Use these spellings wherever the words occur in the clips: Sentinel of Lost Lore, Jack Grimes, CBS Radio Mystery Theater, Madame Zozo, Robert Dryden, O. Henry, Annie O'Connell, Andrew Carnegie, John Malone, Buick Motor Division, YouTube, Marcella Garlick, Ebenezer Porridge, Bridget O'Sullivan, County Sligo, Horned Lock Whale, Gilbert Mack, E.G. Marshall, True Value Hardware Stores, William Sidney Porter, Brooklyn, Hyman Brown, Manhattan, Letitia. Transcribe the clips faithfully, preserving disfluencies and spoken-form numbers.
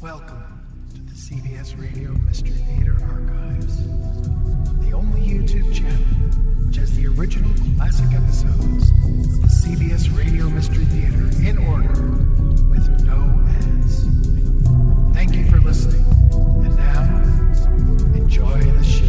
Welcome to the C B S Radio Mystery Theater Archives, the only YouTube channel which has the original classic episodes of the C B S Radio Mystery Theater in order with no ads. Thank you for listening, and now, enjoy the show.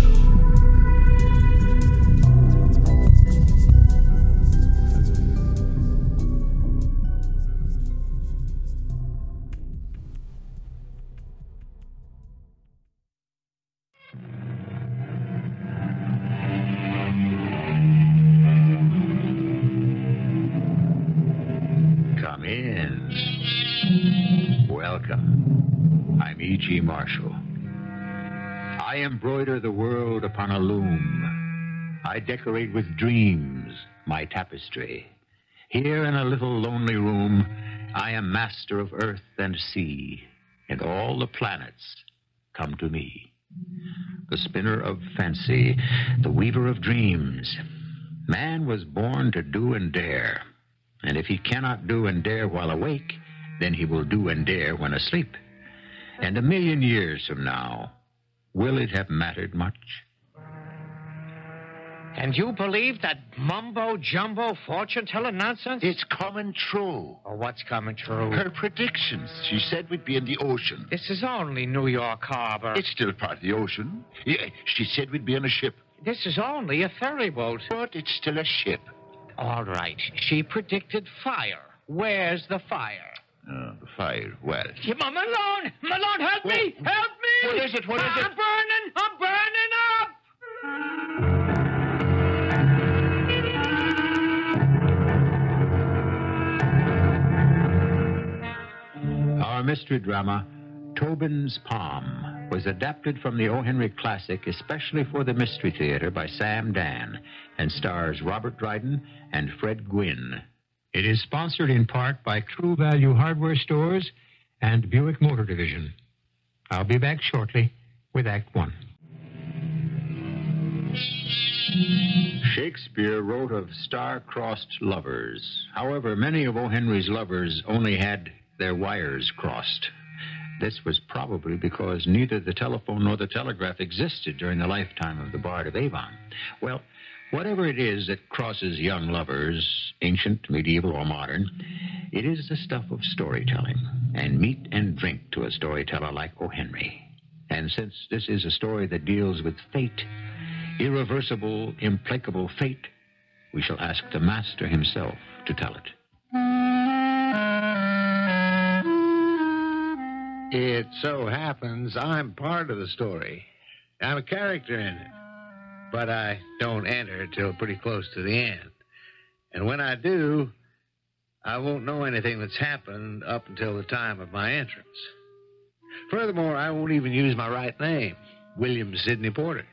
E G Marshall. I embroider the world upon a loom. I decorate with dreams my tapestry. Here in a little lonely room, I am master of earth and sea, and all the planets come to me. The spinner of fancy, the weaver of dreams. Man was born to do and dare, and if he cannot do and dare while awake, then he will do and dare when asleep. And a million years from now, will it have mattered much? And you believe that mumbo-jumbo fortune-telling nonsense? It's coming true. Oh, what's coming true? Her predictions. She said we'd be in the ocean. This is only New York Harbor. It's still part of the ocean. She said we'd be on a ship. This is only a ferry boat. But it's still a ship. All right. She predicted fire. Where's the fire? Uh, the fire, well... Malone! Malone, help well, me! Help me! What is it? What is it? I'm burning! I'm burning up! Our mystery drama, Tobin's Palm, was adapted from the O. Henry classic especially for the Mystery Theater by Sam Dan, and stars Robert Dryden and Fred Gwynne. It is sponsored in part by True Value Hardware Stores and Buick Motor Division. I'll be back shortly with Act One. Shakespeare wrote of star-crossed lovers. However, many of O. Henry's lovers only had their wires crossed. This was probably because neither the telephone nor the telegraph existed during the lifetime of the Bard of Avon. Well, whatever it is that crosses young lovers, ancient, medieval, or modern, it is the stuff of storytelling, and meat and drink to a storyteller like O. Henry. And since this is a story that deals with fate, irreversible, implacable fate, we shall ask the master himself to tell it. It so happens I'm part of the story. I'm a character in it. But I don't enter till pretty close to the end. And when I do, I won't know anything that's happened up until the time of my entrance. Furthermore, I won't even use my right name, William Sidney Porter,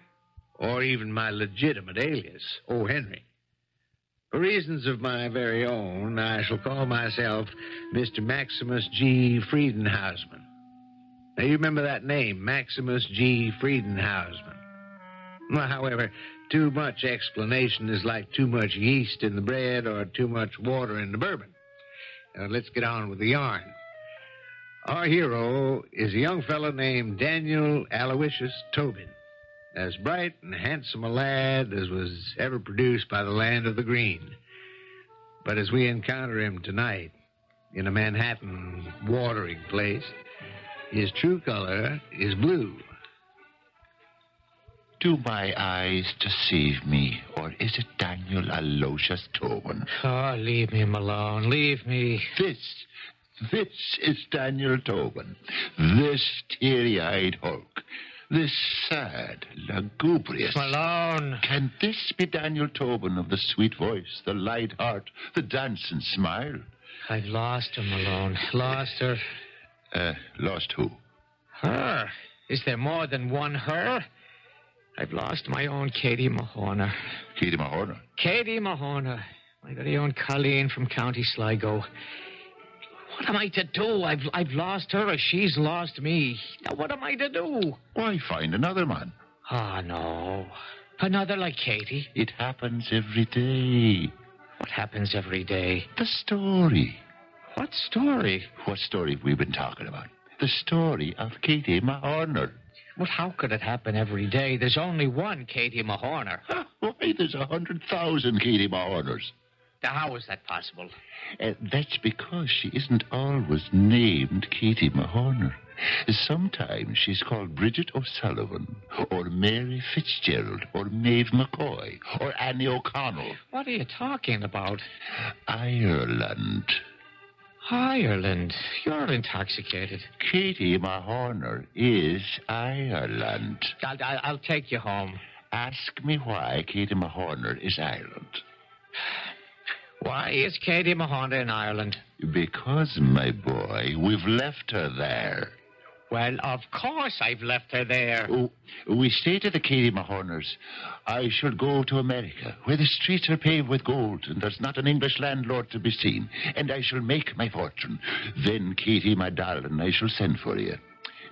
or even my legitimate alias, O. Henry. For reasons of my very own, I shall call myself Mister Maximus G. Friedenhausman. Now, you remember that name, Maximus G. Friedenhausman. However, too much explanation is like too much yeast in the bread or too much water in the bourbon. Now, let's get on with the yarn. Our hero is a young fellow named Daniel Aloysius Tobin, as bright and handsome a lad as was ever produced by the land of the green. But as we encounter him tonight in a Manhattan watering place, his true color is blue. Do my eyes deceive me, or is it Daniel Aloysius Tobin? Oh, leave me alone. Leave me. This, this is Daniel Tobin. This teary-eyed hulk. This sad, lugubrious... Malone! Can this be Daniel Tobin of the sweet voice, the light heart, the dancing smile? I've lost her, Malone. Lost her. Uh, lost who? Her. Is there more than one her? I've lost my own Katie Mahorner. Katie Mahorner? Katie Mahorner. My very own Colleen from County Sligo. What am I to do? I've, I've lost her or she's lost me. Now, what am I to do? Why, find another man. Ah, no. Another like Katie. It happens every day. What happens every day? The story. What story? What story have we been talking about? the story of Katie Mahorner. Well, how could it happen every day? There's only one Katie Mahorner. Why, there's a hundred thousand Katie Mahorners. Now, how is that possible? Uh, that's because she isn't always named Katie Mahorner. Sometimes she's called Bridget O'Sullivan, or Mary Fitzgerald, or Maeve McCoy, or Annie O'Connell. What are you talking about? Ireland. Ireland? You're intoxicated. Katie Mahorner is Ireland. I'll, I'll, I'll take you home. Ask me why Katie Mahorner is Ireland. Why is Katie Mahorner in Ireland? Because, my boy, we've left her there. Well, of course I've left her there. Oh, we say to the Katie Mahorners, I should go to America, where the streets are paved with gold and there's not an English landlord to be seen, and I shall make my fortune. Then, Katie, my darling, I shall send for you.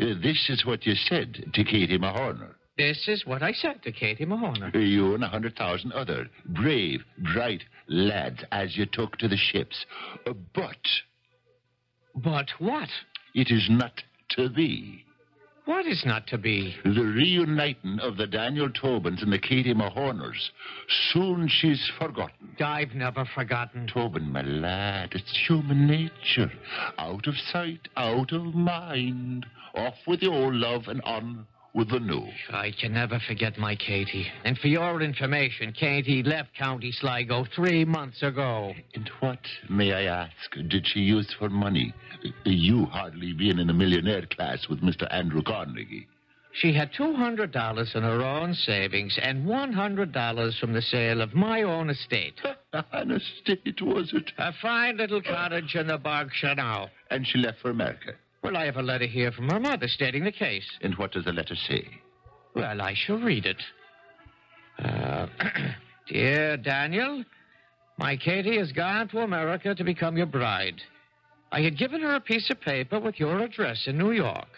Uh, this is what you said to Katie Mahorner. This is what I said to Katie Mahorner. You and a hundred thousand other brave, bright lads as you took to the ships. Uh, but... But what? It is not to be. What is not to be? The reuniting of the Daniel Tobins and the Katie Mahorners. Soon she's forgotten. I've never forgotten. Tobin, my lad, it's human nature. Out of sight, out of mind. Off with the old love and on with the new. I can never forget my Katie. And for your information, Katie left County Sligo three months ago. And what, may I ask, did she use for money? You hardly being in a millionaire class with Mister Andrew Carnegie. She had two hundred dollars in her own savings and one hundred dollars from the sale of my own estate. An estate, was it? A fine little cottage in the Berkshire now. And she left for America. Well, I have a letter here from her mother stating the case. And what does the letter say? Well, I shall read it. Uh, Dear Daniel, my Katie has gone to America to become your bride. I had given her a piece of paper with your address in New York.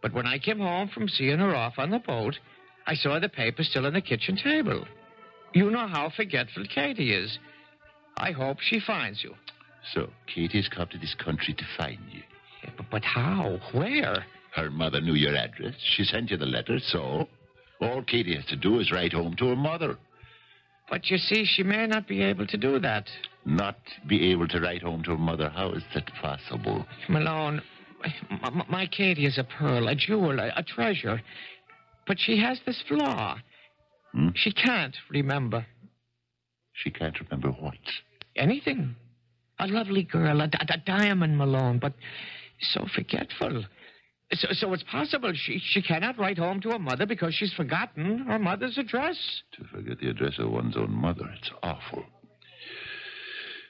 But when I came home from seeing her off on the boat, I saw the paper still on the kitchen table. You know how forgetful Katie is. I hope she finds you. So, Katie has come to this country to find you. But how? Where? Her mother knew your address. She sent you the letter, so all Katie has to do is write home to her mother. But you see, she may not be able to do that. Not be able to write home to her mother? How is that possible? Malone, my, my Katie is a pearl, a jewel, a, a treasure. But she has this flaw. Hmm? She can't remember. She can't remember what? Anything. A lovely girl, a, a diamond, Malone, but... so forgetful. So, so it's possible she, she cannot write home to her mother because she's forgotten her mother's address. To forget the address of one's own mother, it's awful.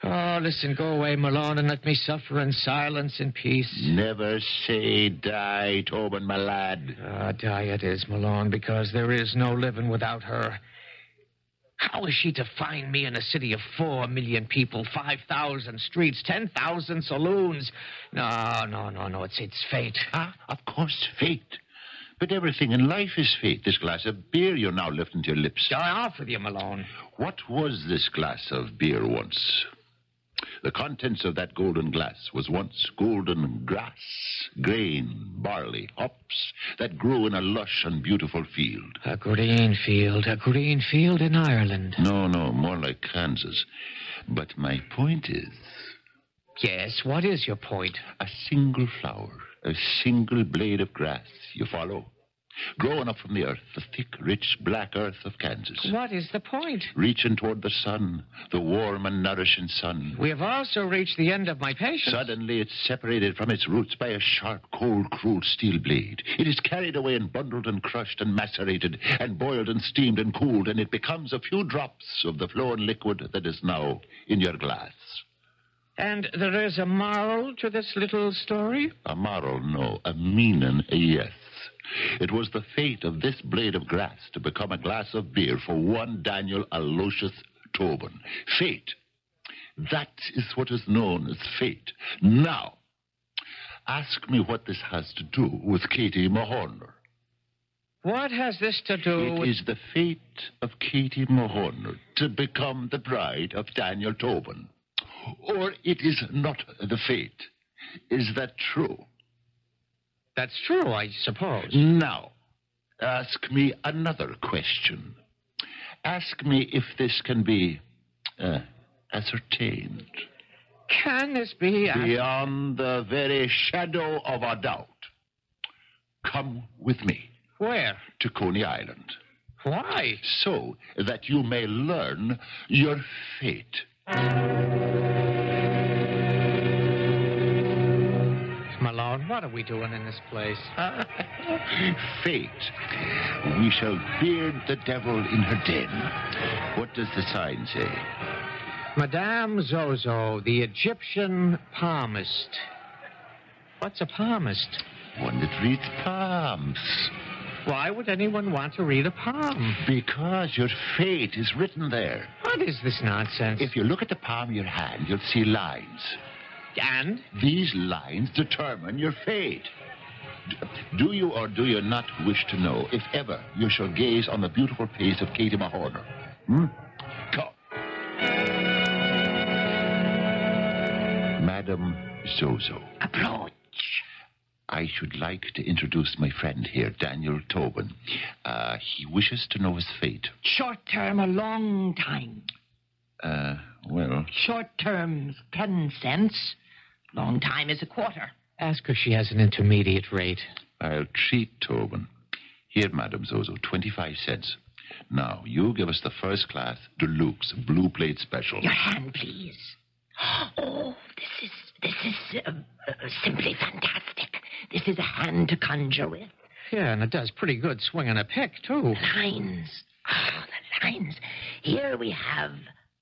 Oh, listen, go away, Malone, and let me suffer in silence and peace. Never say die, Tobin, my lad. Ah, die it is, Malone, because there is no living without her. How is she to find me in a city of four million people, five thousand streets, ten thousand saloons? No, no, no, no, it's, it's fate. Ah, of course, fate. But everything in life is fate. This glass of beer you're now lifting to your lips. I offer you, Malone. What was this glass of beer once? The contents of that golden glass was once golden grass, grain, barley, hops, that grew in a lush and beautiful field. A green field, a green field in Ireland. No, no, more like Kansas. But my point is... Yes, what is your point? A single flower, a single blade of grass, you follow? Growing up from the earth, the thick, rich, black earth of Kansas. What is the point? Reaching toward the sun, the warm and nourishing sun. We have also reached the end of my patience. Suddenly it's separated from its roots by a sharp, cold, cruel steel blade. It is carried away and bundled and crushed and macerated and boiled and steamed and cooled, and it becomes a few drops of the flowing liquid that is now in your glass. And there is a moral to this little story? A moral, no. A meaning, yes. It was the fate of this blade of grass to become a glass of beer for one Daniel Aloysius Tobin. Fate. That is what is known as fate. Now, ask me what this has to do with Katie Mahorner. What has this to do with... It is the fate of Katie Mahorner to become the bride of Daniel Tobin. Or it is not the fate. Is that true? That's true, I suppose. Now, ask me another question. Ask me if this can be uh, ascertained. Can this be... Uh... Beyond the very shadow of a doubt. Come with me. Where? To Coney Island. Why? So that you may learn your fate. Malone, what are we doing in this place? Fate. We shall beard the devil in her den. What does the sign say? Madame Zozo, the Egyptian palmist. What's a palmist? One that reads palms. Why would anyone want to read a palm? Because your fate is written there. What is this nonsense? If you look at the palm of your hand, you'll see lines. And? These lines determine your fate. Do you or do you not wish to know if ever you shall gaze on the beautiful face of Katie Mahorner? Hmm? Come. Madame Zozo. Applaud. I should like to introduce my friend here, Daniel Tobin. Uh, he wishes to know his fate. Short term, a long time. Uh, well... Short term's ten cents. Long time is a quarter. Ask her if she has an intermediate rate. I'll treat Tobin. Here, Madame Zozo, twenty-five cents. Now, you give us the first class deluxe blue plate special. Your hand, please. Oh, this is... This is uh, uh, simply fantastic. This is a hand to conjure with. Yeah, and it does pretty good swing and a pick, too. Lines. Oh, the lines. Here we have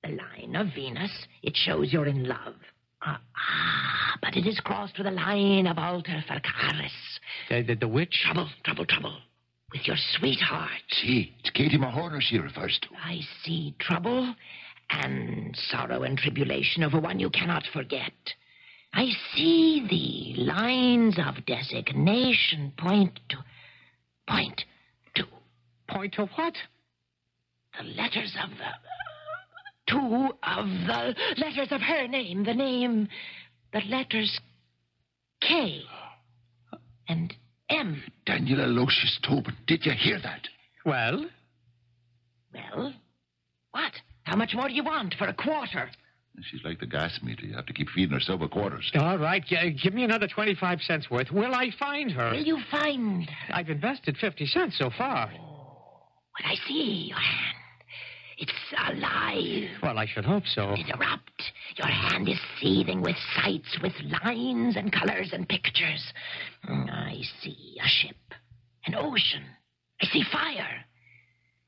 the line of Venus. It shows you're in love. Ah, uh, but it is crossed with a line of Alter Farcaris. The, the, the witch? Trouble, trouble, trouble. With your sweetheart. See, it's Katie Mahorner she refers to. I see. Trouble and sorrow and tribulation over one you cannot forget. I see the lines of designation point to... Point to... Point to what? The letters of the... Two of the letters of her name. The name... The letters... K. And M. Daniel Aloysius Tobin, did you hear that? Well? Well? What? How much more do you want for a quarter? She's like the gas meter. You have to keep feeding her silver quarters. All right. Uh, give me another twenty-five cents worth. Will I find her? Will you find her? I've invested fifty cents so far. Oh, well, I see your hand. It's alive. Well, I should hope so. It erupts. Your hand is seething with sights, with lines and colors and pictures. Mm, I see a ship, an ocean. I see fire.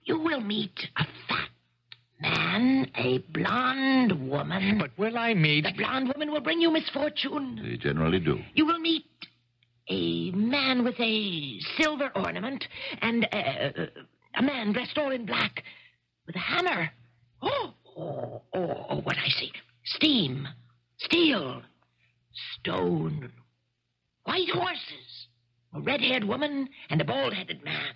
You will meet a fat man, a blonde woman. But will I meet... The blonde woman will bring you misfortune. They generally do. You will meet a man with a silver ornament and a, a man dressed all in black with a hammer. Oh, oh, oh, oh, what I see. Steam, steel, stone, white horses, a red-haired woman and a bald-headed man.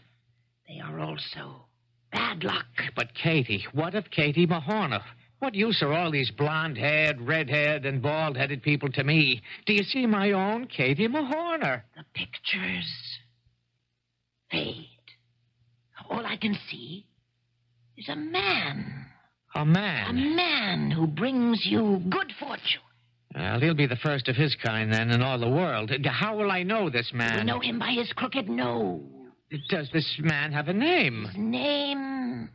They are also... Bad luck. But Katie, what of Katie Mahorner? What use are all these blonde-haired, red-haired, and bald-headed people to me? Do you see my own Katie Mahorner? The pictures fade. All I can see is a man. A man? A man who brings you good fortune. Well, he'll be the first of his kind, then, in all the world. How will I know this man? You know him by his crooked nose. Does this man have a name? His name?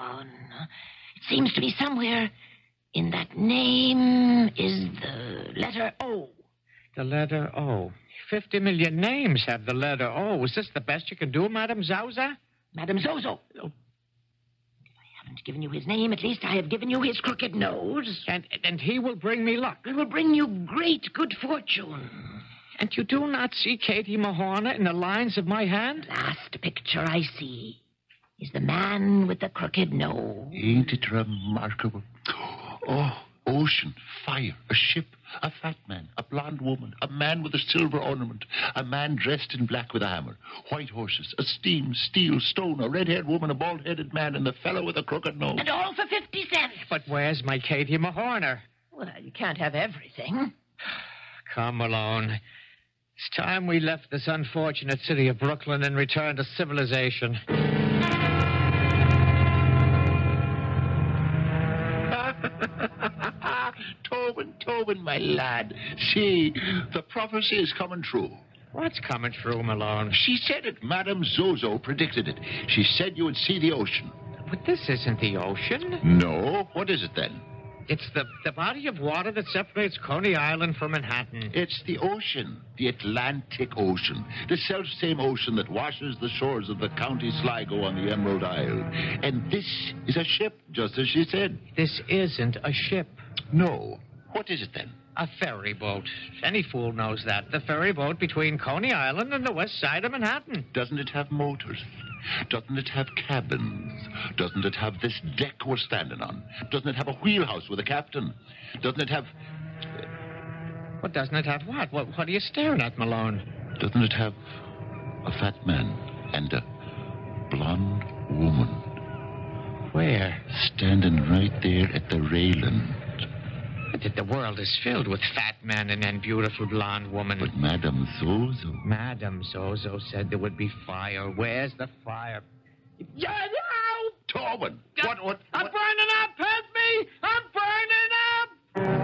Oh, no. It seems to be somewhere in that name is the letter O. The letter O. Fifty million names have the letter O. Is this the best you can do, Madame Zauza? Madame Zozo. Oh. If I haven't given you his name, at least I have given you his crooked nose. And, and he will bring me luck. He will bring you great good fortune. And you do not see Katie Mahorner in the lines of my hand? Last picture I see is the man with the crooked nose. Ain't it remarkable? Oh, ocean, fire, a ship, a fat man, a blonde woman, a man with a silver ornament, a man dressed in black with a hammer, white horses, a steam, steel, stone, a red-haired woman, a bald-headed man, and the fellow with a crooked nose. And all for fifty cents. But where's my Katie Mahorner? Well, you can't have everything. Come, Malone. It's time we left this unfortunate city of Brooklyn and returned to civilization. Tobin, Tobin, my lad. See, the prophecy is coming true. What's coming true, Malone? She said it. Madame Zozo predicted it. She said you would see the ocean. But this isn't the ocean. No. What is it, then? It's the, the body of water that separates Coney Island from Manhattan. It's the ocean, the Atlantic Ocean, the self-same ocean that washes the shores of the County Sligo on the Emerald Isle. And this is a ship, just as she said. This isn't a ship. No. What is it, then? A ferry boat. Any fool knows that. The ferry boat between Coney Island and the west side of Manhattan. Doesn't it have motors? Doesn't it have cabins? Doesn't it have this deck we're standing on? Doesn't it have a wheelhouse with a captain? Doesn't it have... What doesn't it have what? What, what are you staring at, Malone? Doesn't it have a fat man and a blonde woman? Where? Standing right there at the railing. That the world is filled with fat men and then beautiful blonde women. But Madame Zozo... Madame Zozo said there would be fire. Where's the fire? You know! Tobin! What, what, what? I'm burning up! Help me! I'm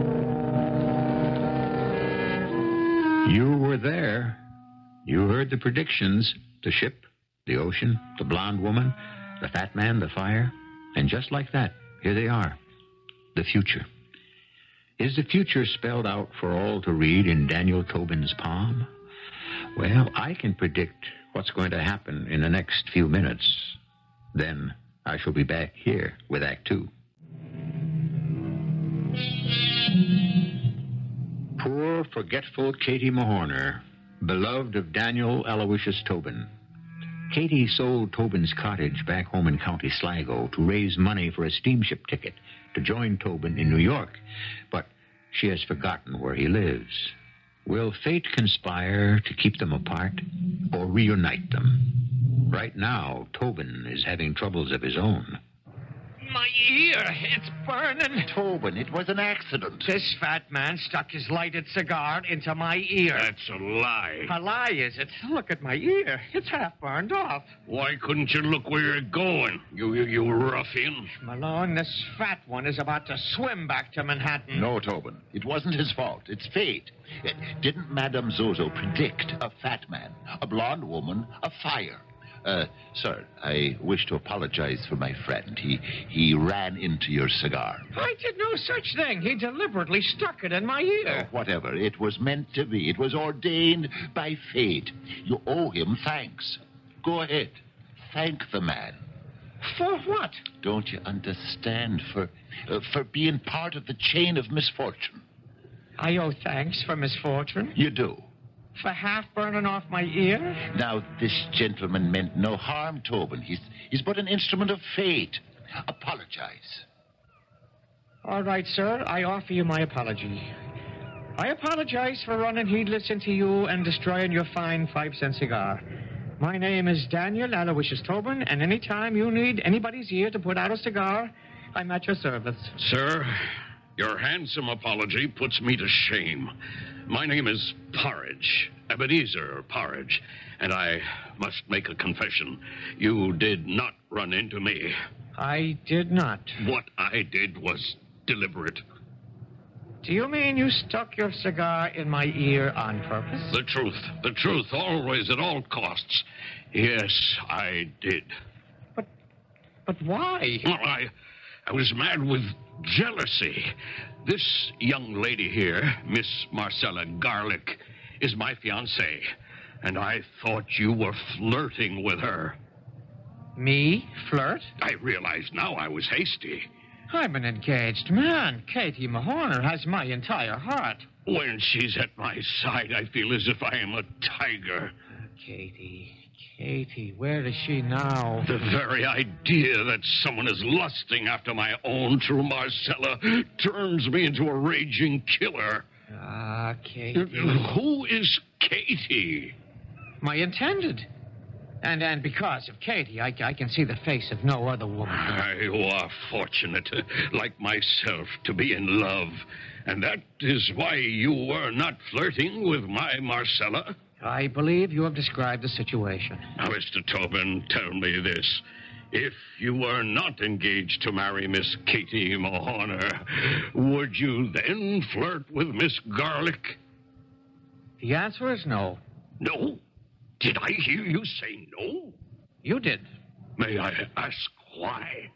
burning up! You were there. You heard the predictions. The ship, the ocean, the blonde woman, the fat man, the fire. And just like that, here they are. The future. Is the future spelled out for all to read in Daniel Tobin's palm? Well, I can predict what's going to happen in the next few minutes. Then I shall be back here with Act Two. Poor, forgetful Katie Mahorner, beloved of Daniel Aloysius Tobin. Katie sold Tobin's cottage back home in County Sligo to raise money for a steamship ticket to join Tobin in New York, but she has forgotten where he lives. Will fate conspire to keep them apart or reunite them? Right now, Tobin is having troubles of his own. My ear, it's burning. Tobin, it was an accident. This fat man stuck his lighted cigar into my ear. That's a lie. A lie, is it? Look at my ear. It's half burned off. Why couldn't you look where you're going, you, you, you ruffian? Malone, this fat one is about to swim back to Manhattan. No, Tobin, it wasn't his fault. It's fate. It, didn't Madame Zozo predict a fat man, a blonde woman, a fire? Uh, sir, I wish to apologize for my friend. He he ran into your cigar. I did no such thing. He deliberately stuck it in my ear. Oh, whatever. It was meant to be. It was ordained by fate. You owe him thanks. Go ahead. Thank the man. For what? Don't you understand? For, uh, for being part of the chain of misfortune. I owe thanks for misfortune? You do. For half burning off my ear? Now, this gentleman meant no harm, Tobin. He's, he's but an instrument of fate. Apologize. All right, sir. I offer you my apology. I apologize for running heedless into you and destroying your fine five-cent cigar. My name is Daniel Aloysius Tobin, and any time you need anybody's ear to put out a cigar, I'm at your service. Sir, your handsome apology puts me to shame. My name is Porridge, Ebenezer Porridge, and I must make a confession. You did not run into me. I did not. What I did was deliberate. Do you mean you stuck your cigar in my ear on purpose? The truth. The truth, always, at all costs. Yes, I did. But, but why? Well, I, I was mad with jealousy. This young lady here, Miss Marcella Garlick, is my fiancée, and I thought you were flirting with her. Me? Flirt? I realize now I was hasty. I'm an engaged man. Katie Mahorner has my entire heart. When she's at my side, I feel as if I am a tiger. Katie, Katie, where is she now? The very idea that someone is lusting after my own true Marcella turns me into a raging killer. Ah, Katie. Who is Katie? My intended. And and because of Katie, I, I can see the face of no other woman. Ah, you are fortunate, uh, like myself, to be in love. And that is why you were not flirting with my Marcella. I believe you have described the situation. Now, Mister Tobin, tell me this. If you were not engaged to marry Miss Katie Mahorner, would you then flirt with Miss Garlick? The answer is no. No? Did I hear you say no? You did. May I ask why?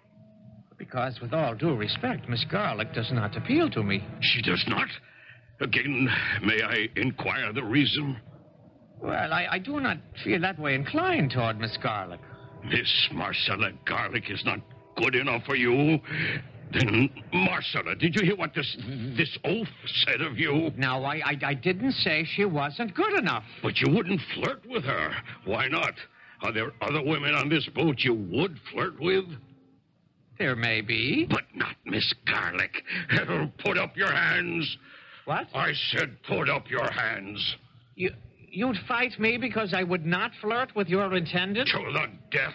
Because with all due respect, Miss Garlick does not appeal to me. She does not? Again, may I inquire the reason? Well, I, I do not feel that way inclined toward Miss Garlick. Miss Marcella Garlick is not good enough for you? Then, Marcella, did you hear what this this oaf said of you? Now, I, I I didn't say she wasn't good enough. But you wouldn't flirt with her. Why not? Are there other women on this boat you would flirt with? There may be. But not Miss Garlick. Put up your hands. What? I said put up your hands. You, you'd fight me because I would not flirt with your intended? To the death.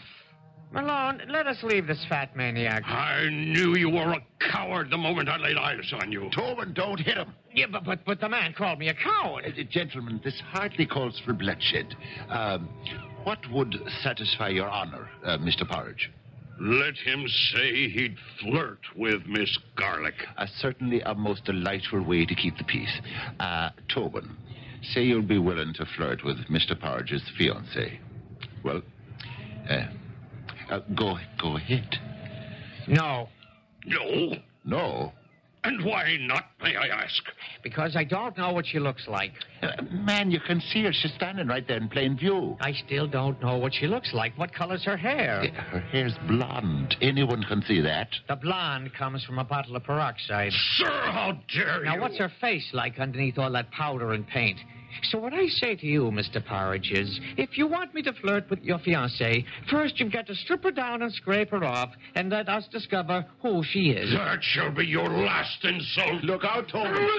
Malone, let us leave this fat maniac. I knew you were a coward the moment I laid eyes on you. Tobin, don't hit him. Yeah, but, but, but the man called me a coward. Uh, gentlemen, this hardly calls for bloodshed. Um, what would satisfy your honor, uh, Mister Porridge? Let him say he'd flirt with Miss Garlick. Uh, certainly a most delightful way to keep the peace. Uh, Tobin, say you'll be willing to flirt with Mister Porridge's fiancée. Well, uh... Uh, go, go ahead. No. No? No. And why not, may I ask? Because I don't know what she looks like. Uh, man, you can see her. She's standing right there in plain view. I still don't know what she looks like. What color's her hair? Yeah, her hair's blonde. Anyone can see that. The blonde comes from a bottle of peroxide. Sir, how dare now, you! Now, what's her face like underneath all that powder and paint? So what I say to you, Mister Porridge, is if you want me to flirt with your fiancée, first you've got to strip her down and scrape her off, and let us discover who she is. That shall be your last insult. Look out, Tobin. Oh,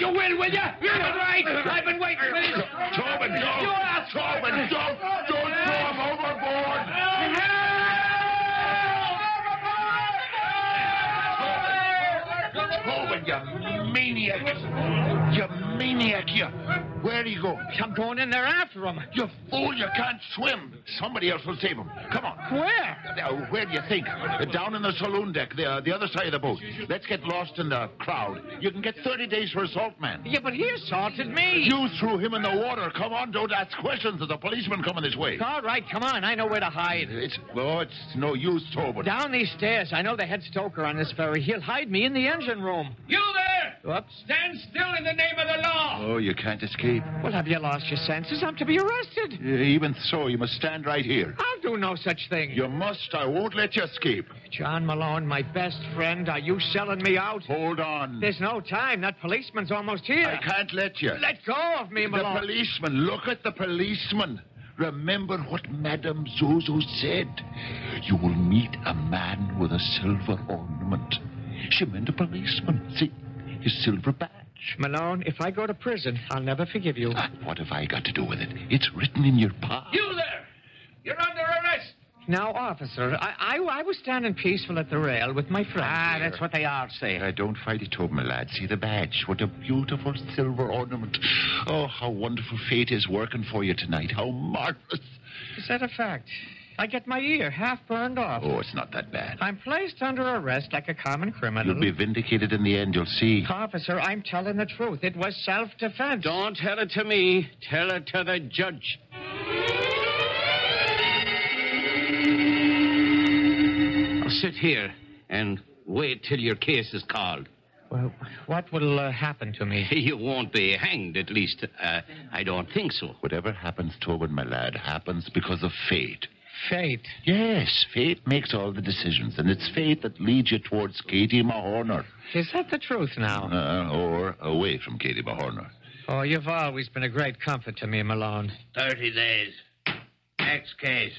you will, will you? You're right. I've been waiting for this. Tobin, don't. You ask. Tobin, don't. Don't throw him overboard. Tobin, you maniac. You maniac, you. Where are you going? I'm going in there after him. You fool, you can't swim. Somebody else will save him. Come on. Where? Uh, where do you think? Uh, down in the saloon deck, the, uh, the other side of the boat. Let's get lost in the crowd. You can get thirty days for assault, man. Yeah, but he assaulted me. You threw him in the water. Come on, don't ask questions. There's a policeman coming this way. All right, come on. I know where to hide. It's, oh, it's no use, Tobin. Down these stairs. I know the head stoker on this ferry. He'll hide me in the engine room. You there! Oops. Stand still in the name of the law. Oh, you can't escape. Well, have you lost your senses? I'm to be arrested. Uh, even so, you must stand right here. I'll do no such thing. You must. I won't let you escape. John Malone, my best friend, are you selling me out? Hold on. There's no time. That policeman's almost here. I can't let you. Let go of me, Malone. The policeman. Look at the policeman. Remember what Madame Zozo said. You will meet a man with a silver ornament. She meant a policeman. See, his silver badge. Malone, if I go to prison, I'll never forgive you. Ah, what have I got to do with it? It's written in your paw. You there! You're under arrest! Now, officer, I, I, I was standing peaceful at the rail with my friend. Ah, that's what they are saying. I don't fight it over, my lad. See the badge. What a beautiful silver ornament. Oh, how wonderful fate is working for you tonight. How marvelous. Is that a fact? I get my ear half burned off. Oh, it's not that bad. I'm placed under arrest like a common criminal. You'll be vindicated in the end, you'll see. Officer, I'm telling the truth. It was self-defense. Don't tell it to me. Tell it to the judge. I'll sit here and wait till your case is called. Well, what will uh, happen to me? You won't be hanged, at least. Uh, I don't think so. Whatever happens, Tobin, my lad, happens because of fate. Fate. Yes, fate makes all the decisions, and it's fate that leads you towards Katie Mahorner. Is that the truth now? Uh, or away from Katie Mahorner. Oh, you've always been a great comfort to me, Malone. Thirty days. Next case.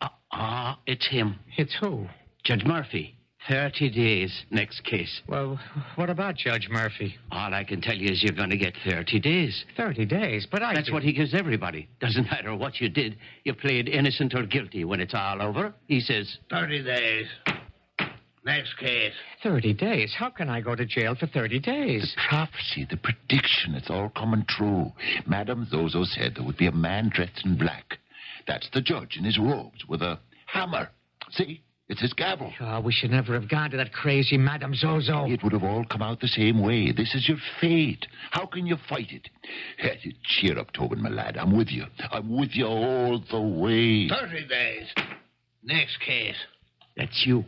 Ah, uh, uh, it's him. It's who? Judge Murphy. Thirty days, next case. Well, what about Judge Murphy? All I can tell you is you're going to get thirty days. Thirty days? But I... That's did. What he gives everybody. Doesn't matter what you did. You played innocent or guilty. When it's all over, he says... Thirty days. Next case. Thirty days? How can I go to jail for thirty days? The prophecy, the prediction, it's all coming true. Madame Zozo said there would be a man dressed in black. That's the judge in his robes with a hammer. See? It's his gavel. Oh, we should never have gone to that crazy Madame Zozo. It would have all come out the same way. This is your fate. How can you fight it? Cheer up, Tobin, my lad. I'm with you. I'm with you all the way. Thirty days. Next case. That's you.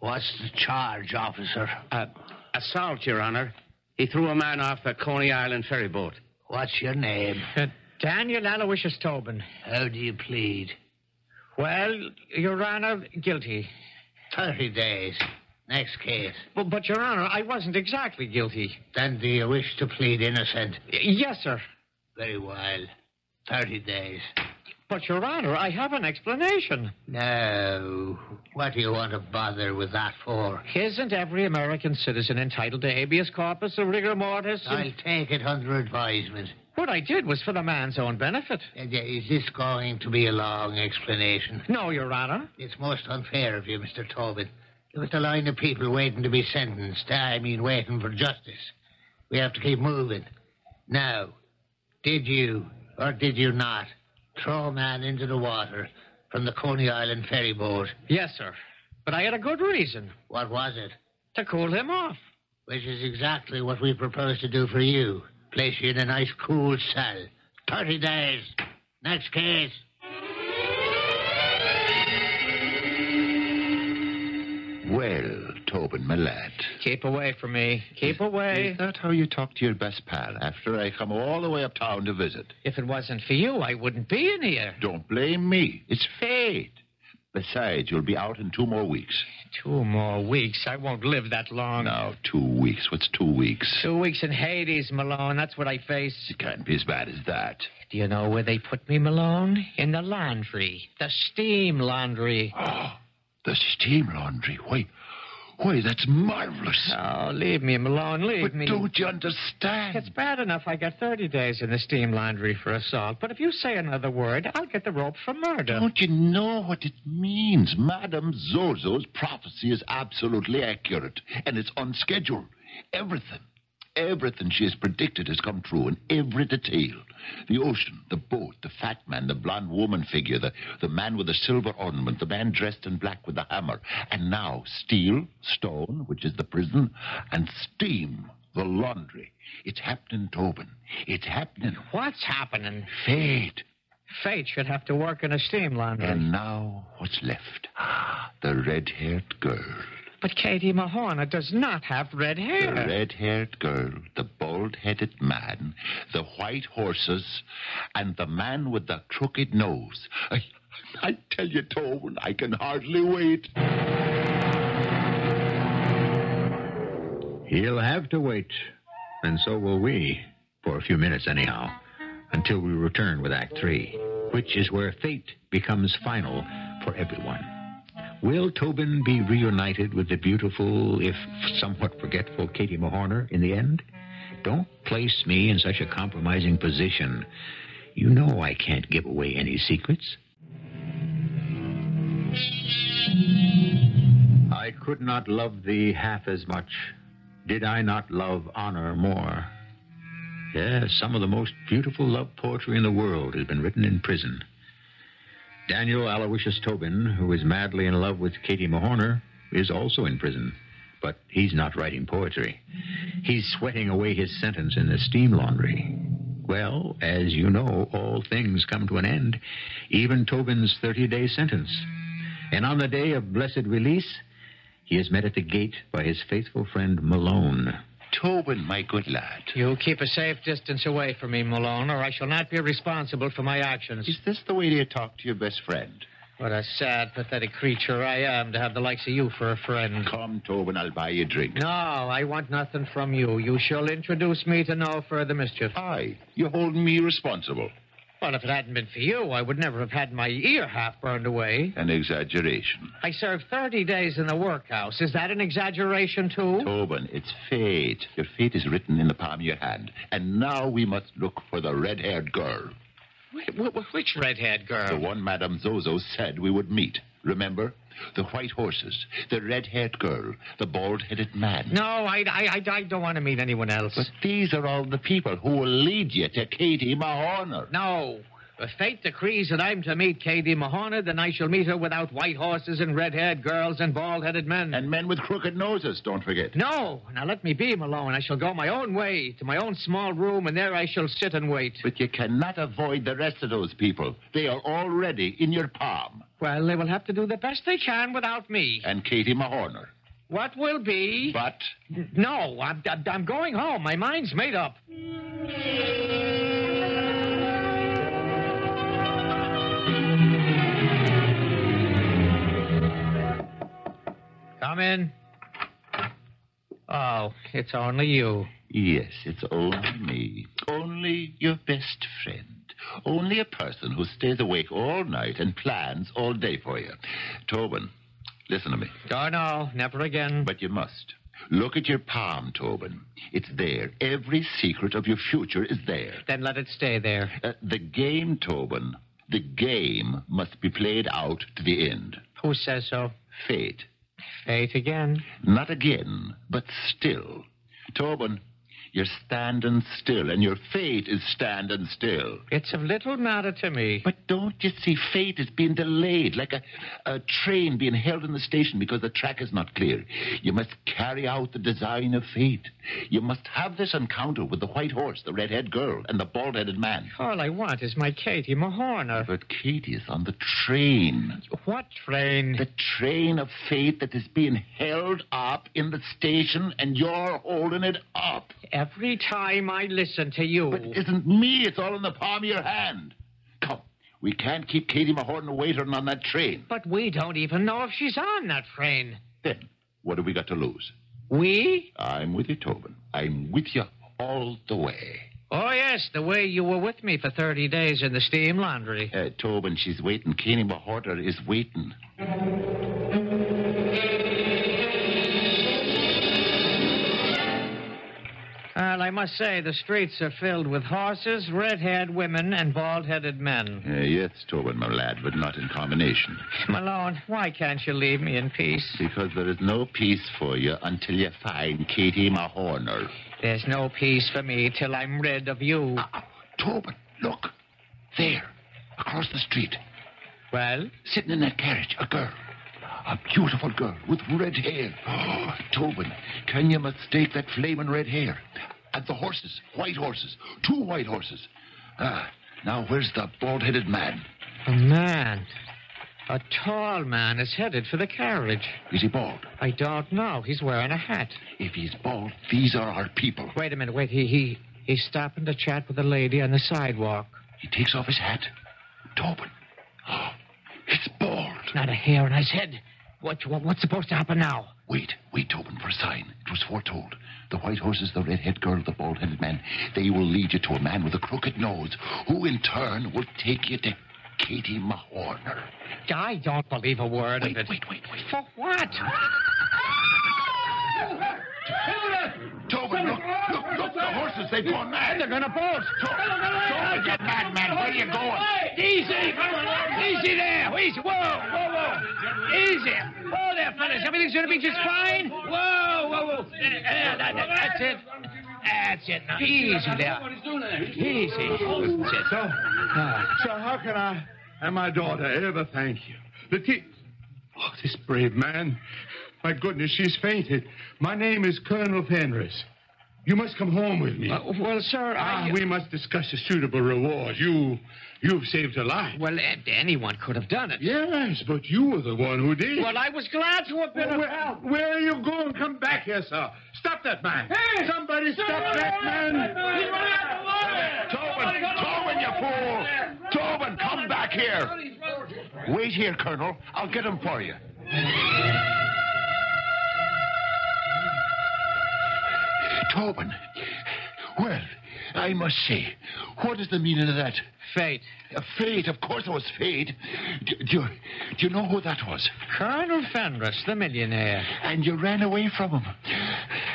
What's the charge, officer? Uh, assault, Your Honor. He threw a man off a Coney Island ferry boat. What's your name? Uh, Daniel Aloysius Tobin. How do you plead? Well, Your Honor, guilty. Thirty days. Next case. But, but, Your Honor, I wasn't exactly guilty. Then do you wish to plead innocent? Y- yes, sir. Very well. Thirty days. But, Your Honor, I have an explanation. No. What do you want to bother with that for? Isn't every American citizen entitled to habeas corpus or rigor mortis? And... I'll take it under advisement. What I did was for the man's own benefit. Is this going to be a long explanation? No, Your Honor. It's most unfair of you, Mister Tobin. There was a line of people waiting to be sentenced. I mean, waiting for justice. We have to keep moving. Now, did you or did you not throw a man into the water from the Coney Island ferry boat? Yes, sir. But I had a good reason. What was it? To cool him off. Which is exactly what we propose to do for you. Place you in a nice, cool cell. Thirty days. Next case. Well, Tobin, my lad. Keep away from me. Keep away. Is that how you talk to your best pal after I come all the way uptown to visit? If it wasn't for you, I wouldn't be in here. Don't blame me. It's fate. Besides, you'll be out in two more weeks. Two more weeks? I won't live that long. Now, two weeks. What's two weeks? Two weeks in Hades, Malone. That's what I face. It can't be as bad as that. Do you know where they put me, Malone? In the laundry. The steam laundry. Oh, the steam laundry. Why, why, that's marvelous. Oh, leave me, Malone. Leave but me. But don't you understand? It's bad enough I got thirty days in the steam laundry for assault. But if you say another word, I'll get the rope for murder. Don't you know what it means? Madame Zozo's prophecy is absolutely accurate. And it's on schedule. Everything, everything she has predicted has come true in every detail. The ocean, the boat, the fat man, the blonde woman figure, the, the man with the silver ornament, the man dressed in black with the hammer. And now steel, stone, which is the prison, and steam, the laundry. It's happening, Tobin. It's happening. What's happening? Fate. Fate should have to work in a steam laundry. And now what's left? The red-haired girl. But Katie Mahorner does not have red hair. The red-haired girl, the bald-headed man, the white horses, and the man with the crooked nose. I, I tell you, Tobin, I can hardly wait. He'll have to wait, and so will we, for a few minutes anyhow, until we return with Act Three, which is where fate becomes final for everyone. Will Tobin be reunited with the beautiful, if somewhat forgetful, Katie Mahorner in the end? Don't place me in such a compromising position. You know I can't give away any secrets. I could not love thee half as much. Did I not love honor more? Yes, some of the most beautiful love poetry in the world has been written in prison. Daniel Aloysius Tobin, who is madly in love with Katie Mahorner, is also in prison. But he's not writing poetry. He's sweating away his sentence in the steam laundry. Well, as you know, all things come to an end, even Tobin's thirty-day sentence. And on the day of blessed release, he is met at the gate by his faithful friend Malone. Tobin, my good lad. You keep a safe distance away from me, Malone, or I shall not be responsible for my actions. Is this the way you talk to your best friend? What a sad, pathetic creature I am to have the likes of you for a friend. Come, Tobin, I'll buy you a drink. No, I want nothing from you. You shall introduce me to no further mischief. Aye, you hold me responsible. Well, if it hadn't been for you, I would never have had my ear half burned away. An exaggeration. I served thirty days in the workhouse. Is that an exaggeration, too? Tobin, it's fate. Your fate is written in the palm of your hand. And now we must look for the red-haired girl. Wait, wh- which red-haired girl? The one Madame Zozo said we would meet. Remember? The white horses, the red-haired girl, the bald-headed man. No, I, I, I, I don't want to meet anyone else. But these are all the people who will lead you to Katie Mahorner. No. If fate decrees that I'm to meet Katie Mahorner, then I shall meet her without white horses and red-haired girls and bald-headed men. And men with crooked noses, don't forget. No. Now let me be, Malone. I shall go my own way to my own small room, and there I shall sit and wait. But you cannot avoid the rest of those people. They are already in your palm. Well, they will have to do the best they can without me. And Katie Mahorner. What will be... But? No, I'm, I'm going home. My mind's made up. Come in. Oh, it's only you. Yes, it's only me. Only your best friend. Only a person who stays awake all night and plans all day for you. Tobin, listen to me. Oh, no, never again. But you must. Look at your palm, Tobin. It's there. Every secret of your future is there. Then let it stay there. Uh, the game, Tobin, the game must be played out to the end. Who says so? Fate. Fate again. Not again, but still. Tobin... You're standing still, and your fate is standing still. It's of little matter to me. But don't you see fate is being delayed, like a, a train being held in the station because the track is not clear. You must carry out the design of fate. You must have this encounter with the white horse, the red-haired girl, and the bald-headed man. All I want is my Katie Mahorner. But Katie is on the train. What train? The train of fate that is being held up in the station, and you're holding it up. Every time I listen to you... But it isn't me. It's all in the palm of your hand. Come. We can't keep Katie Mahorner waiting on that train. But we don't even know if she's on that train. Then, what have we got to lose? We? I'm with you, Tobin. I'm with you all the way. Oh, yes, the way you were with me for thirty days in the steam laundry. Uh, Tobin, she's waiting. Katie Mahorner is waiting. Well, I must say, the streets are filled with horses, red-haired women, and bald-headed men. Uh, yes, Tobin, my lad, but not in combination. Malone, why can't you leave me in peace? Because there is no peace for you until you find Katie Mahorner. There's no peace for me till I'm rid of you. Uh, uh, Tobin, look. There, across the street. Well? Sitting in that carriage, a girl. A beautiful girl with red hair. Oh, Tobin, can you mistake that flaming red hair? And the horses, white horses, two white horses. Ah, now where's the bald-headed man? A man. A tall man is headed for the carriage. Is he bald? I don't know. He's wearing a hat. If he's bald, these are our people. Wait a minute, wait. He, he, he's stopping to chat with a lady on the sidewalk. He takes off his hat. Tobin. Oh, it's bald. Not a hair on his head. What, what, what's supposed to happen now? Wait, wait, Tobin, for a sign. It was foretold. The white horses, the red-haired girl, the bald-headed man, they will lead you to a man with a crooked nose, who in turn will take you to Katie Mahorner. I don't believe a word wait, of it. Wait, wait, wait, wait. For what? Tobin, look, look, look, the horses, they've gone mad. They're going to bolt. Tobin, get mad, man. Where are you going? Easy. Easy there. Easy. Whoa, whoa, whoa. Easy. Whoa there, fellas. Everything's going to be just fine. Whoa, whoa, whoa. That's it. That's it. Now, easy there. Easy. That's it. So, uh, so how can I and my daughter ever thank you? The tea... Oh, this brave man... My goodness, she's fainted. My name is Colonel Penrose. You must come home with me. Uh, well, sir, I... Ah, we must discuss a suitable reward. You... You've saved her life. Well, anyone could have done it. Yes, but you were the one who did. Well, I was glad to have been well, of help. Where are you going? Come back here, sir. Stop that man. Hey! Somebody stop hey! that man. Hey! He's run out of water. Tobin, Tobin, you fool. Tobin, come back here. Wait here, Colonel. I'll get him for you. Tobin, well, I must say, what is the meaning of that? Fate. Uh, fate, of course it was fate. Do, do, do you know who that was? Colonel Penrose, the millionaire. And you ran away from him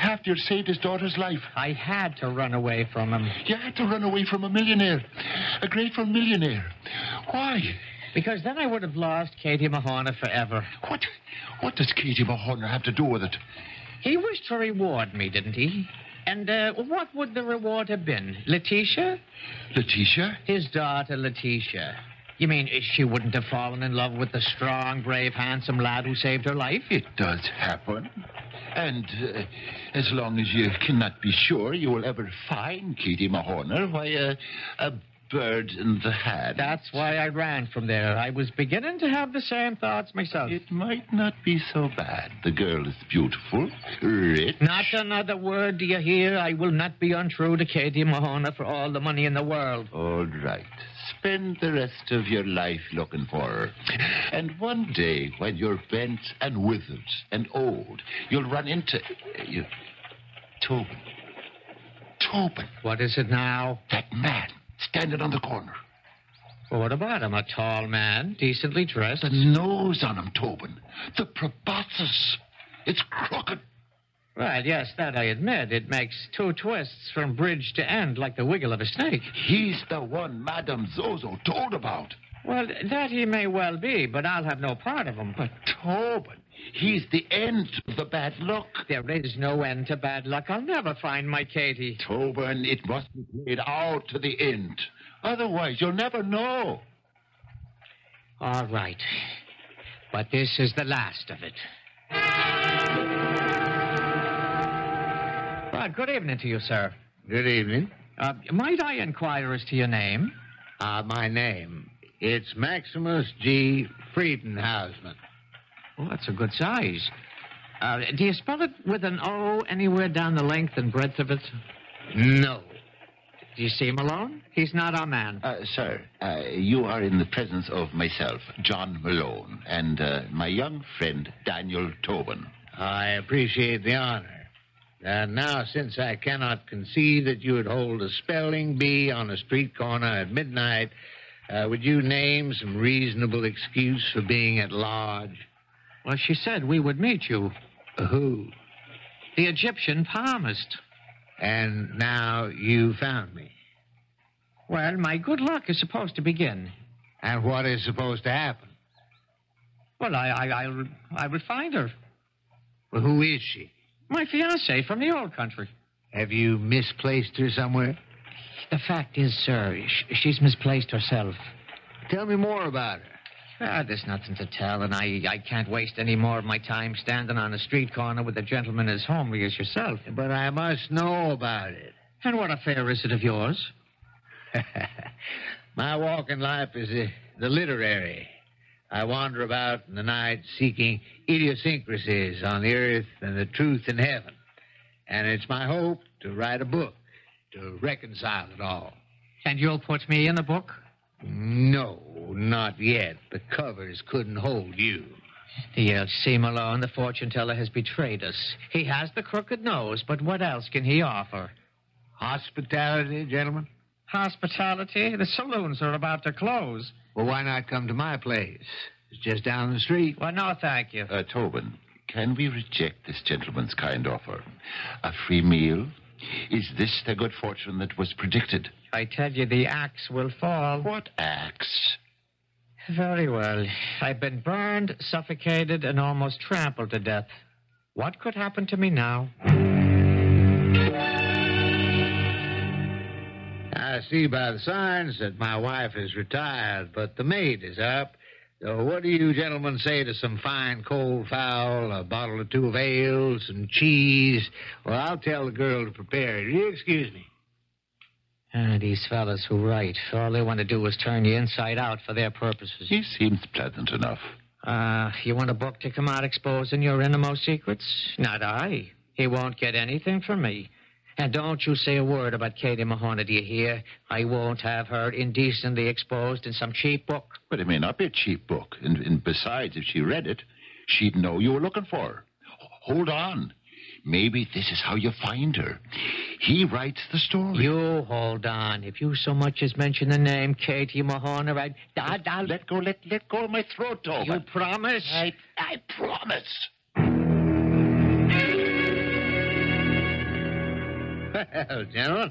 after you saved his daughter's life. I had to run away from him. You had to run away from a millionaire, a grateful millionaire. Why? Because then I would have lost Katie Mahorner forever. What? What does Katie Mahorner have to do with it? He wished to reward me, didn't he? And uh, what would the reward have been? Letitia? Letitia? His daughter, Letitia. You mean she wouldn't have fallen in love with the strong, brave, handsome lad who saved her life? It does happen. And uh, as long as you cannot be sure you will ever find Katie Mahorner, why, uh, a bird in the hand. That's why I ran from there. I was beginning to have the same thoughts myself. It might not be so bad. The girl is beautiful, rich. Not another word, do you hear? I will not be untrue to Katie Mahorner for all the money in the world. All right. Spend the rest of your life looking for her. And one day, when you're bent and withered and old, you'll run into... Uh, you... Tobin. Tobin. What is it now? That man. Standing on the corner. Well, what about him? A tall man, decently dressed. The nose on him, Tobin. The proboscis. It's crooked. Right, yes, that I admit. It makes two twists from bridge to end like the wiggle of a snake. He's the one Madame Zozo told about. Well, that he may well be, but I'll have no part of him. But Tobin, he's the end of the bad luck. There is no end to bad luck. I'll never find my Katie. Tobin, it must be played out to the end. Otherwise, you'll never know. All right. But this is the last of it. Well, good evening to you, sir. Good evening. Uh, might I inquire as to your name? Ah, uh, my name... It's Maximus G. Friedenhausman. Well, that's a good size. Uh, do you spell it with an O anywhere down the length and breadth of it? No. Do you see him alone? He's not our man. Uh, sir, uh, you are in the presence of myself, John Malone, and uh, my young friend, Daniel Tobin. I appreciate the honor. And now, since I cannot concede that you would hold a spelling bee on a street corner at midnight... Uh, would you name some reasonable excuse for being at large? Well, she said we would meet you. Uh, who? The Egyptian palmist. And now you found me. Well, my good luck is supposed to begin. And what is supposed to happen? Well, I, I, I, I would find her. Well, who is she? My fiancée from the old country. Have you misplaced her somewhere? The fact is, sir, she's misplaced herself. Tell me more about her. Ah, there's nothing to tell, and I, I can't waste any more of my time standing on a street corner with a gentleman as homely as yourself. But I must know about it. And what affair is it of yours? My walk in life is the, the literary. I wander about in the night seeking idiosyncrasies on the earth and the truth in heaven. And it's my hope to write a book. To reconcile it all. And you'll put me in the book? No, not yet. The covers couldn't hold you. You see, Malone, the fortune teller has betrayed us. He has the crooked nose, but what else can he offer? Hospitality, gentlemen? Hospitality? The saloons are about to close. Well, why not come to my place? It's just down the street. Well, no, thank you. Uh, Tobin, can we reject this gentleman's kind offer? A free meal? Is this the good fortune that was predicted? I tell you, the axe will fall. What axe? Very well. I've been burned, suffocated, and almost trampled to death. What could happen to me now? I see by the signs that my wife is retired, but the maid is up. So what do you gentlemen say to some fine cold fowl, a bottle or two of ale, some cheese? Well, I'll tell the girl to prepare it. You excuse me. Ah, these fellas who write, all they want to do is turn you inside out for their purposes. He seems pleasant enough. Ah, uh, you want a book to come out exposing your innermost secrets? Not I. He won't get anything from me. And don't you say a word about Katie Mahorner, do you hear? I won't have her indecently exposed in some cheap book. But it may not be a cheap book. And, and besides, if she read it, she'd know you were looking for her. Hold on. Maybe this is how you find her. He writes the story. You hold on. If you so much as mention the name Katie Mahorner, I... I, I let go, let, let go of my throat, Tobin. You promise? I, I promise. Well, General,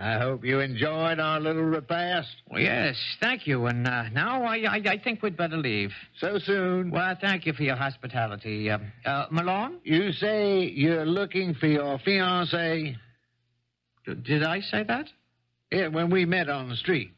I hope you enjoyed our little repast. Well, yes, thank you. And uh, now I, I, I think we'd better leave. So soon? Well, thank you for your hospitality. Uh, uh, Malone? You say you're looking for your fiancée? D- did I say that? Yeah, when we met on the street.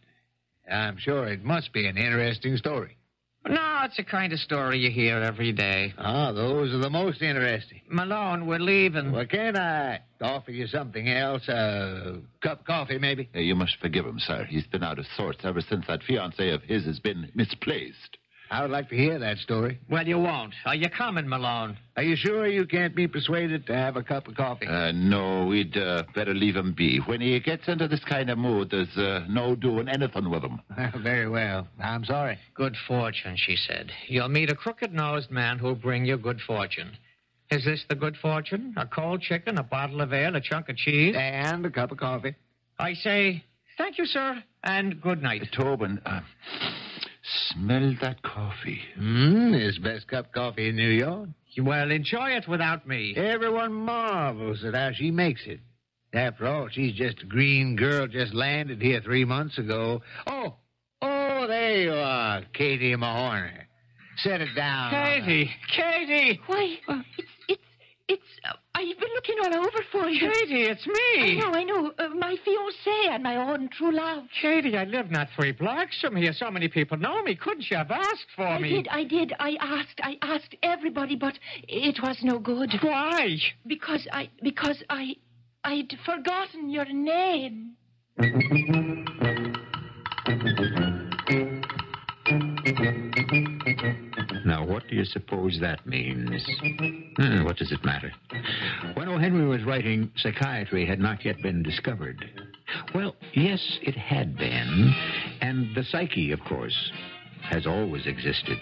I'm sure it must be an interesting story. No, it's the kind of story you hear every day. Ah, those are the most interesting. Malone, we're leaving. Well, can't I offer you something else? A cup of coffee, maybe? Hey, you must forgive him, sir. He's been out of sorts ever since that fiancée of his has been misplaced. I would like to hear that story. Well, you won't. Are you coming, Malone? Are you sure you can't be persuaded to have a cup of coffee? Uh, no, we'd uh, better leave him be. When he gets into this kind of mood, there's uh, no doing anything with him. Very well. I'm sorry. Good fortune, she said. You'll meet a crooked-nosed man who'll bring you good fortune. Is this the good fortune? A cold chicken, a bottle of ale, a chunk of cheese? And a cup of coffee. I say, thank you, sir, and good night. Uh, Tobin, uh... smell that coffee. Mmm, his best cup of coffee in New York. Well, enjoy it without me. Everyone marvels at how she makes it. After all, she's just a green girl just landed here three months ago. Oh, oh, there you are, Katie Mahorner. Set it down. Katie, Katie. Why, it's, it's, it's, uh, I've been looking all over for you. Katie, it's me. I know, I know. Uh, my fiancé and my own true love. Katie, I live not three blocks from here. So many people know me. Couldn't you have asked for I me? I did, I did. I asked. I asked everybody, but it was no good. Why? Because I, because I, I'd forgotten your name. Now, what do you suppose that means? Hmm, what does it matter? When O. Henry was writing, psychiatry had not yet been discovered. Well, yes, it had been. And the psyche, of course, has always existed.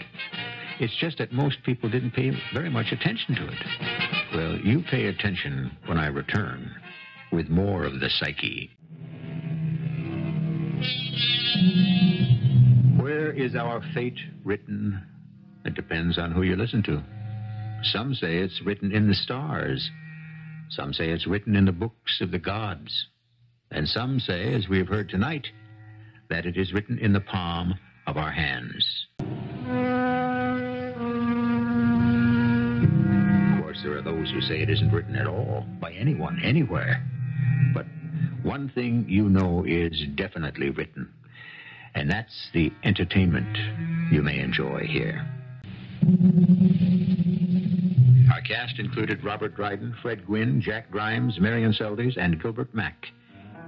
It's just that most people didn't pay very much attention to it. Well, you pay attention when I return with more of the psyche. Where is our fate written? It depends on who you listen to. Some say it's written in the stars. Some say it's written in the books of the gods. And some say, as we have heard tonight, that it is written in the palm of our hands. Of course, there are those who say it isn't written at all by anyone, anywhere. But one thing you know is definitely written. And that's the entertainment you may enjoy here. Our cast included Robert Dryden, Fred Gwynne, Jack Grimes, Marion Seldes, and Gilbert Mack.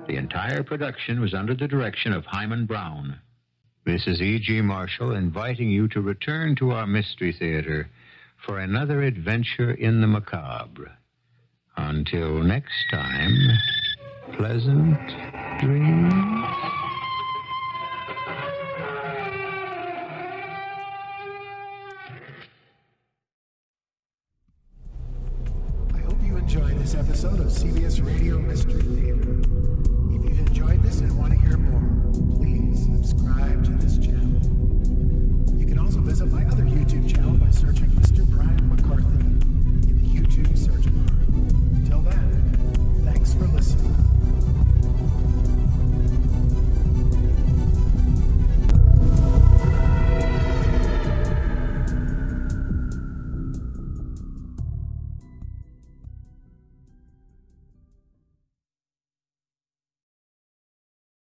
The entire production was under the direction of Hyman Brown. This is E G Marshall inviting you to return to our Mystery Theater for another adventure in the macabre. Until next time, pleasant dreams. Episode of C B S Radio Mystery Theater. If you've enjoyed this and want to hear more, please subscribe to this channel. You can also visit my other YouTube channel by